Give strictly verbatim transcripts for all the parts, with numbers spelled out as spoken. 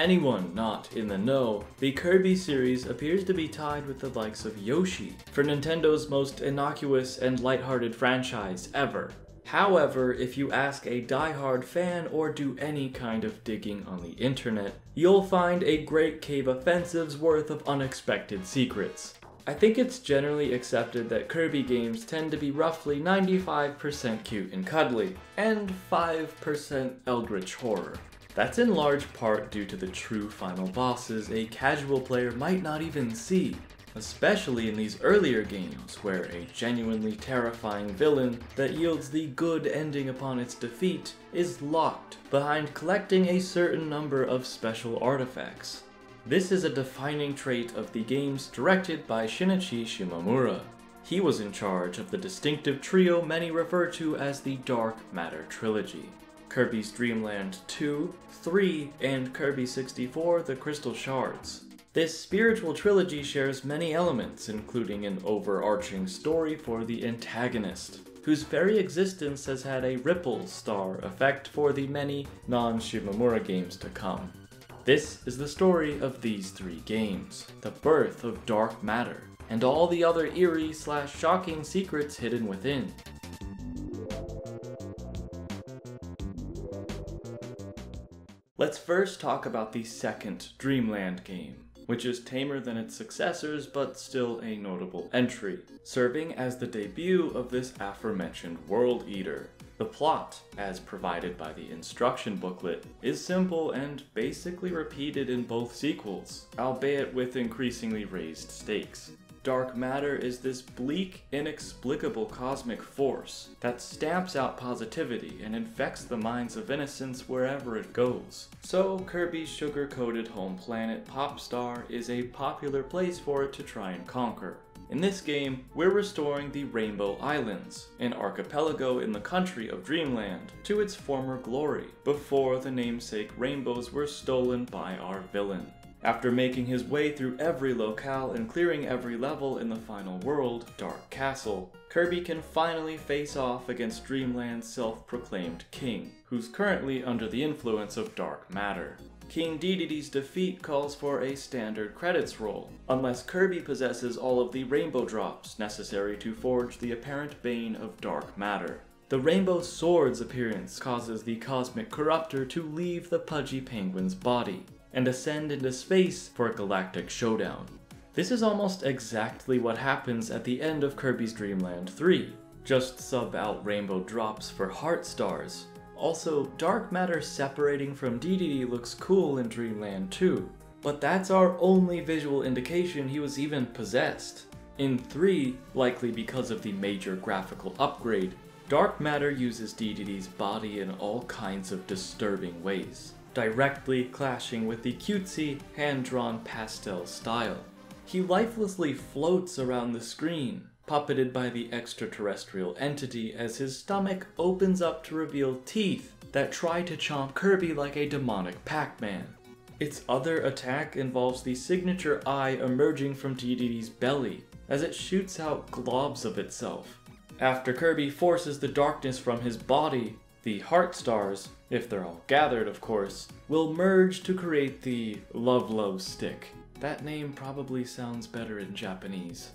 anyone not in the know, the Kirby series appears to be tied with the likes of Yoshi for Nintendo's most innocuous and lighthearted franchise ever. However, if you ask a diehard fan or do any kind of digging on the internet, you'll find a great cave offensive's worth of unexpected secrets. I think it's generally accepted that Kirby games tend to be roughly ninety-five percent cute and cuddly, and five percent eldritch horror. That's in large part due to the true final bosses a casual player might not even see, especially in these earlier games where a genuinely terrifying villain that yields the good ending upon its defeat is locked behind collecting a certain number of special artifacts. This is a defining trait of the games directed by Shinichi Shimomura. He was in charge of the distinctive trio many refer to as the Dark Matter Trilogy. Kirby's Dreamland two, three, and Kirby sixty-four The Crystal Shards. This spiritual trilogy shares many elements, including an overarching story for the antagonist, whose very existence has had a ripple star effect for the many non-Shimomura games to come. This is the story of these three games, the birth of Dark Matter, and all the other eerie slash shocking secrets hidden within. Let's first talk about the second Dreamland game, which is tamer than its successors but still a notable entry, serving as the debut of this aforementioned World Eater. The plot, as provided by the instruction booklet, is simple and basically repeated in both sequels, albeit with increasingly raised stakes. Dark Matter is this bleak, inexplicable cosmic force that stamps out positivity and infects the minds of innocents wherever it goes. So Kirby's sugar-coated home planet Pop Star is a popular place for it to try and conquer. In this game, we're restoring the Rainbow Islands, an archipelago in the country of Dreamland, to its former glory, before the namesake rainbows were stolen by our villain. After making his way through every locale and clearing every level in the final world, Dark Castle, Kirby can finally face off against Dreamland's self-proclaimed king, who's currently under the influence of Dark Matter. King Dedede's defeat calls for a standard credits roll, unless Kirby possesses all of the rainbow drops necessary to forge the apparent bane of Dark Matter. The Rainbow Sword's appearance causes the Cosmic Corrupter to leave the pudgy penguin's body and ascend into space for a galactic showdown. This is almost exactly what happens at the end of Kirby's Dreamland three. Just sub out rainbow drops for Heart Stars. Also, Dark Matter separating from Dedede looks cool in Dreamland two, but that's our only visual indication he was even possessed. In three, likely because of the major graphical upgrade, Dark Matter uses Dedede's body in all kinds of disturbing ways, directly clashing with the cutesy, hand-drawn pastel style. He lifelessly floats around the screen, puppeted by the extraterrestrial entity as his stomach opens up to reveal teeth that try to chomp Kirby like a demonic Pac-Man. Its other attack involves the signature eye emerging from Dedede's belly as it shoots out globs of itself. After Kirby forces the darkness from his body, the Heart Stars, if they're all gathered of course, will merge to create the Love Love Stick. That name probably sounds better in Japanese.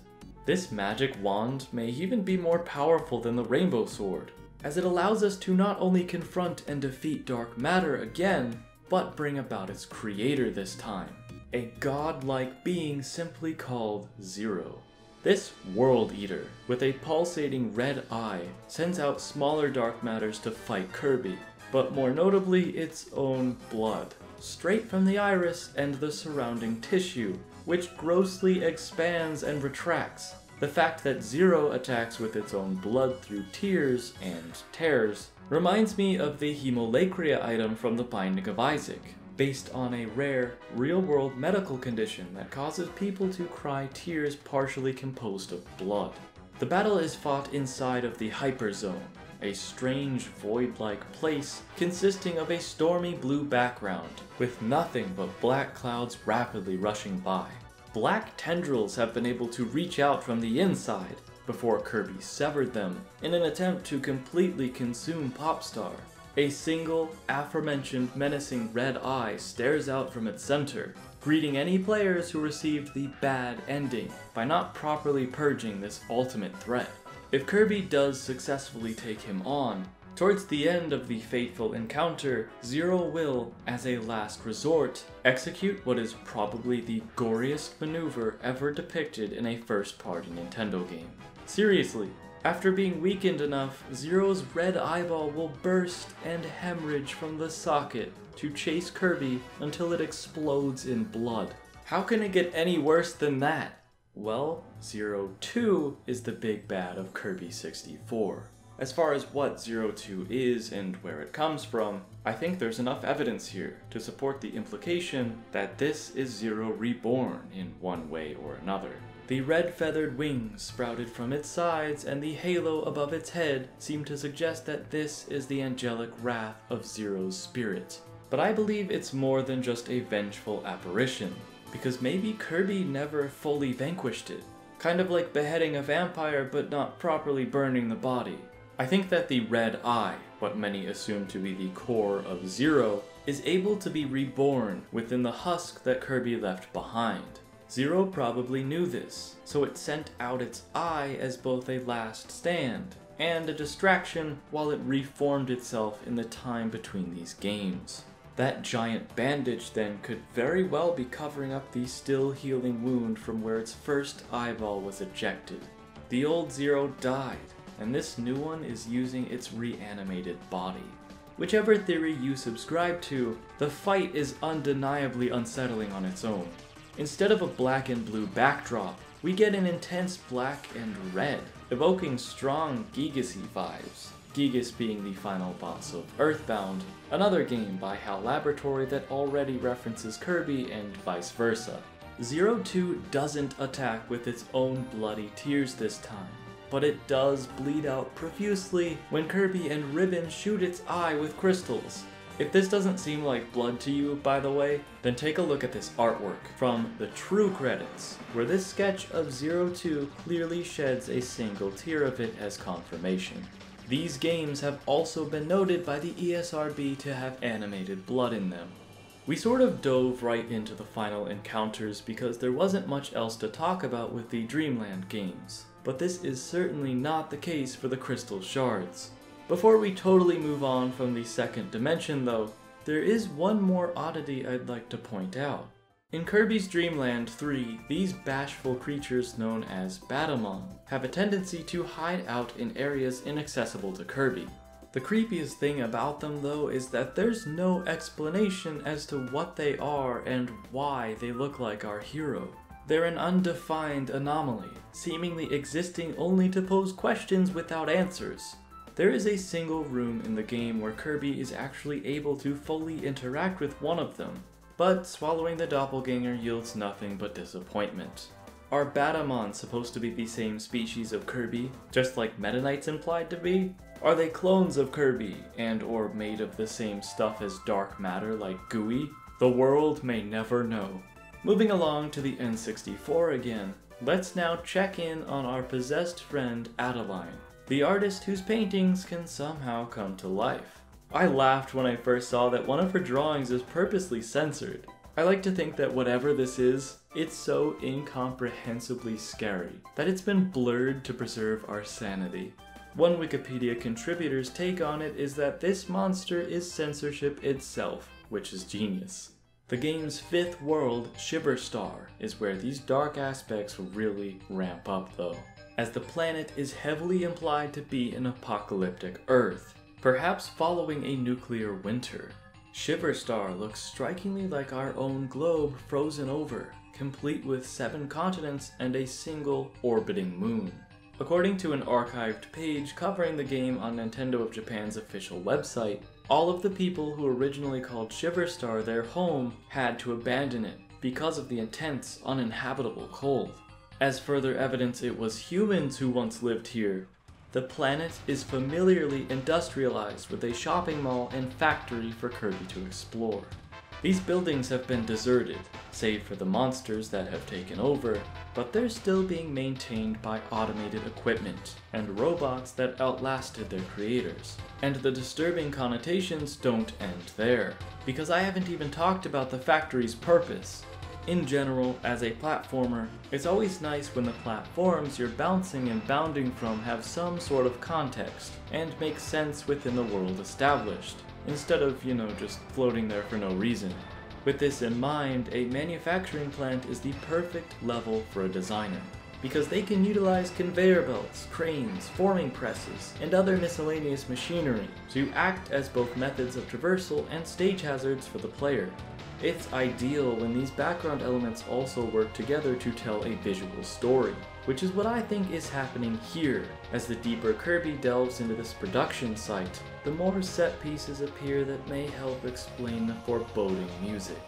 This magic wand may even be more powerful than the Rainbow Sword, as it allows us to not only confront and defeat Dark Matter again, but bring about its creator this time, a godlike being simply called Zero. This World Eater, with a pulsating red eye, sends out smaller Dark Matters to fight Kirby, but more notably its own blood, straight from the iris and the surrounding tissue, which grossly expands and retracts. The fact that Zero attacks with its own blood through tears and tears reminds me of the Hemolacria item from The Binding of Isaac, based on a rare, real-world medical condition that causes people to cry tears partially composed of blood. The battle is fought inside of the Hyperzone, a strange void-like place consisting of a stormy blue background with nothing but black clouds rapidly rushing by. Black tendrils have been able to reach out from the inside before Kirby severed them in an attempt to completely consume Pop Star. A single, aforementioned, menacing red eye stares out from its center, greeting any players who received the bad ending by not properly purging this ultimate threat. If Kirby does successfully take him on, towards the end of the fateful encounter, Zero will, as a last resort, execute what is probably the goriest maneuver ever depicted in a first-party Nintendo game. Seriously, after being weakened enough, Zero's red eyeball will burst and hemorrhage from the socket to chase Kirby until it explodes in blood. How can it get any worse than that? Well, Zero Two is the big bad of Kirby sixty-four. As far as what Zero Two is and where it comes from, I think there's enough evidence here to support the implication that this is Zero reborn in one way or another. The red feathered wings sprouted from its sides and the halo above its head seem to suggest that this is the angelic wrath of Zero's spirit. But I believe it's more than just a vengeful apparition, because maybe Kirby never fully vanquished it. Kind of like beheading a vampire but not properly burning the body. I think that the red eye, what many assume to be the core of Zero, is able to be reborn within the husk that Kirby left behind. Zero probably knew this, so it sent out its eye as both a last stand and a distraction while it reformed itself in the time between these games. That giant bandage then could very well be covering up the still healing wound from where its first eyeball was ejected. The old Zero died, and this new one is using its reanimated body. Whichever theory you subscribe to, the fight is undeniably unsettling on its own. Instead of a black and blue backdrop, we get an intense black and red, evoking strong Giygas-y vibes. Giygas being the final boss of EarthBound, another game by HAL Laboratory that already references Kirby and vice versa. Zero Two doesn't attack with its own bloody tears this time, but it does bleed out profusely when Kirby and Ribbon shoot its eye with crystals. If this doesn't seem like blood to you, by the way, then take a look at this artwork from the True Credits, where this sketch of Zero Two clearly sheds a single tear of it as confirmation. These games have also been noted by the E S R B to have animated blood in them. We sort of dove right into the final encounters because there wasn't much else to talk about with the Dreamland games, but this is certainly not the case for the Crystal Shards. Before we totally move on from the second dimension though, there is one more oddity I'd like to point out. In Kirby's Dreamland three, these bashful creatures known as Batamon have a tendency to hide out in areas inaccessible to Kirby. The creepiest thing about them though is that there's no explanation as to what they are and why they look like our hero. They're an undefined anomaly, seemingly existing only to pose questions without answers. There is a single room in the game where Kirby is actually able to fully interact with one of them, but swallowing the doppelganger yields nothing but disappointment. Are Batamon supposed to be the same species of Kirby, just like Meta Knight's implied to be? Are they clones of Kirby, and or made of the same stuff as Dark Matter like Gooey? The world may never know. Moving along to the N sixty-four again, let's now check in on our possessed friend Adeleine, the artist whose paintings can somehow come to life. I laughed when I first saw that one of her drawings is purposely censored. I like to think that whatever this is, it's so incomprehensibly scary that it's been blurred to preserve our sanity. One Wikipedia contributor's take on it is that this monster is censorship itself, which is genius. The game's fifth world, Shiver Star, is where these dark aspects really ramp up though, as the planet is heavily implied to be an apocalyptic Earth, perhaps following a nuclear winter. Shiver Star looks strikingly like our own globe frozen over, complete with seven continents and a single orbiting moon. According to an archived page covering the game on Nintendo of Japan's official website, all of the people who originally called Shiver Star their home had to abandon it because of the intense, uninhabitable cold. As further evidence, it was humans who once lived here. The planet is familiarly industrialized with a shopping mall and factory for Kirby to explore. These buildings have been deserted, save for the monsters that have taken over, but they're still being maintained by automated equipment and robots that outlasted their creators. And the disturbing connotations don't end there, because I haven't even talked about the factory's purpose. In general, as a platformer, it's always nice when the platforms you're bouncing and bounding from have some sort of context and make sense within the world established, instead of, you know, just floating there for no reason. With this in mind, a manufacturing plant is the perfect level for a designer, because they can utilize conveyor belts, cranes, forming presses, and other miscellaneous machinery to act as both methods of traversal and stage hazards for the player. It's ideal when these background elements also work together to tell a visual story, which is what I think is happening here. As the deeper Kirby delves into this production site, the more set pieces appear that may help explain the foreboding music.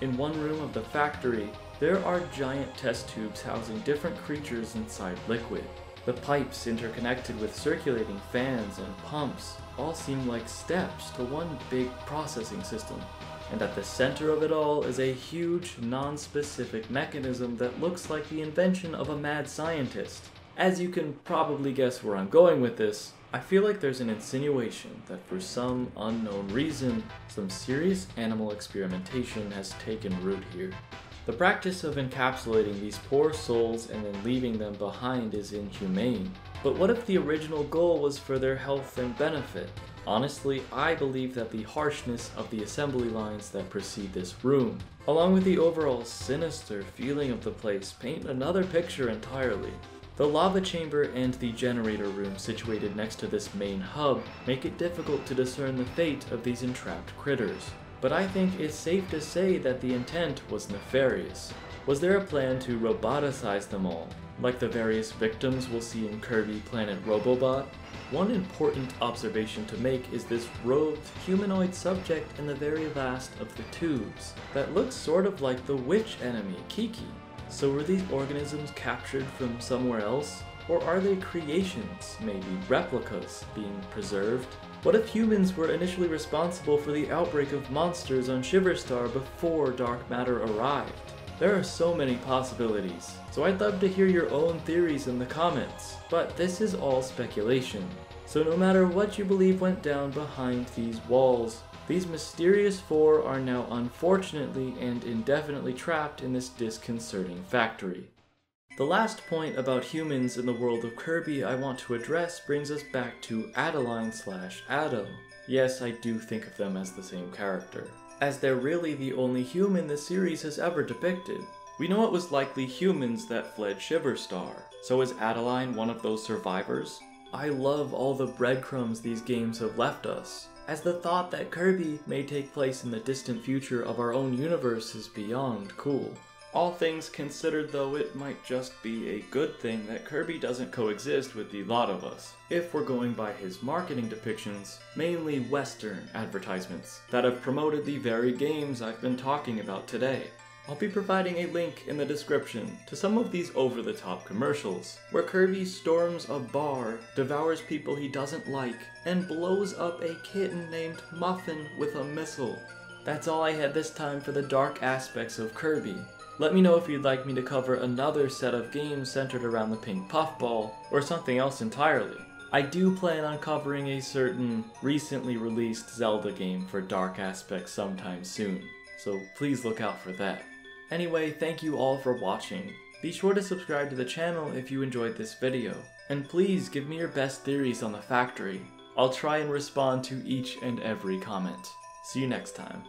In one room of the factory, there are giant test tubes housing different creatures inside liquid. The pipes interconnected with circulating fans and pumps all seem like steps to one big processing system. And at the center of it all is a huge, non-specific mechanism that looks like the invention of a mad scientist. As you can probably guess where I'm going with this, I feel like there's an insinuation that for some unknown reason, some serious animal experimentation has taken root here. The practice of encapsulating these poor souls and then leaving them behind is inhumane. But what if the original goal was for their health and benefit? Honestly, I believe that the harshness of the assembly lines that precede this room, along with the overall sinister feeling of the place, paint another picture entirely. The lava chamber and the generator room situated next to this main hub make it difficult to discern the fate of these entrapped critters, but I think it's safe to say that the intent was nefarious. Was there a plan to roboticize them all, like the various victims we'll see in Kirby Planet Robobot? One important observation to make is this robed humanoid subject in the very last of the tubes that looks sort of like the witch enemy, Kiki. So were these organisms captured from somewhere else? Or are they creations, maybe replicas, being preserved? What if humans were initially responsible for the outbreak of monsters on Shiver Star before Dark Matter arrived? There are so many possibilities, so I'd love to hear your own theories in the comments, but this is all speculation. So no matter what you believe went down behind these walls, these mysterious four are now unfortunately and indefinitely trapped in this disconcerting factory. The last point about humans in the world of Kirby I want to address brings us back to Adeleine slash Ado. Yes, I do think of them as the same character, as they're really the only human the series has ever depicted. We know it was likely humans that fled Shiver Star, so is Adeleine one of those survivors? I love all the breadcrumbs these games have left us, as the thought that Kirby may take place in the distant future of our own universe is beyond cool. All things considered though, it might just be a good thing that Kirby doesn't coexist with the lot of us, if we're going by his marketing depictions, mainly Western advertisements that have promoted the very games I've been talking about today. I'll be providing a link in the description to some of these over-the-top commercials, where Kirby storms a bar, devours people he doesn't like, and blows up a kitten named Muffin with a missile. That's all I had this time for the dark aspects of Kirby. Let me know if you'd like me to cover another set of games centered around the pink puffball, or something else entirely. I do plan on covering a certain recently released Zelda game for dark aspects sometime soon, so please look out for that. Anyway, thank you all for watching. Be sure to subscribe to the channel if you enjoyed this video, and please give me your best theories on the factory. I'll try and respond to each and every comment. See you next time.